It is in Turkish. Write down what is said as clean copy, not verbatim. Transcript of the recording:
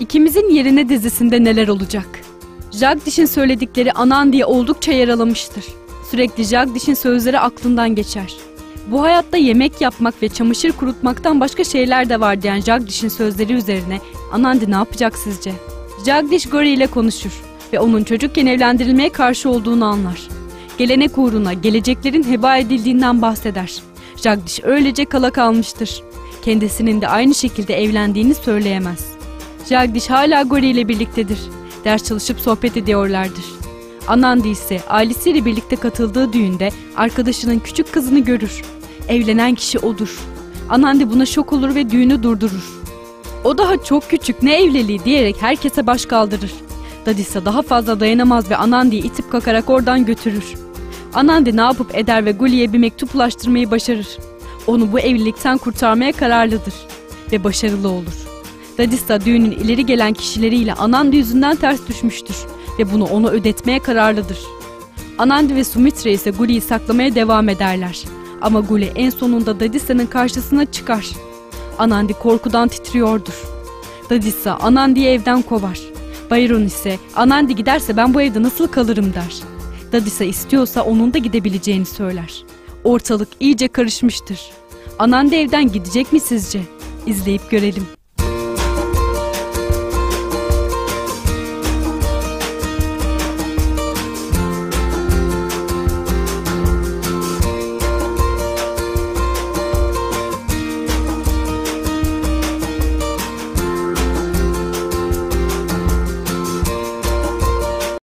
İkimizin Yerine dizisinde neler olacak? Jagdish'in söyledikleri Anandi'ye oldukça yaralamıştır. Sürekli Jagdish'in sözleri aklından geçer. Bu hayatta yemek yapmak ve çamaşır kurutmaktan başka şeyler de var diyen Jagdish'in sözleri üzerine Anandi ne yapacak sizce? Jagdish Gauri ile konuşur ve onun çocukken evlendirilmeye karşı olduğunu anlar. Gelenek uğruna geleceklerin heba edildiğinden bahseder. Jagdish öylece kala kalmıştır. Kendisinin de aynı şekilde evlendiğini söyleyemez. Jagdish hala Gauri ile birliktedir. Ders çalışıp sohbet ediyorlardır. Anandi ise ailesiyle birlikte katıldığı düğünde arkadaşının küçük kızını görür. Evlenen kişi odur. Anandi buna şok olur ve düğünü durdurur. O daha çok küçük, ne evliliği diyerek herkese baş kaldırır. Dadisa daha fazla dayanamaz ve Anandi'yi itip kakarak oradan götürür. Anandi ne yapıp eder ve Guli'ye bir mektup ulaştırmayı başarır. Onu bu evlilikten kurtarmaya kararlıdır ve başarılı olur. Dadisa düğünün ileri gelen kişileriyle Anandi yüzünden ters düşmüştür ve bunu ona ödetmeye kararlıdır. Anandi ve Sumitra ise Guli'yi saklamaya devam ederler. Ama Guli en sonunda Dadisa'nın karşısına çıkar. Anandi korkudan titriyordur. Dadisa Anandi'yi evden kovar. Bayron ise Anandi giderse ben bu evde nasıl kalırım der. Dadisa istiyorsa onun da gidebileceğini söyler. Ortalık iyice karışmıştır. Anandi evden gidecek mi sizce? İzleyip görelim.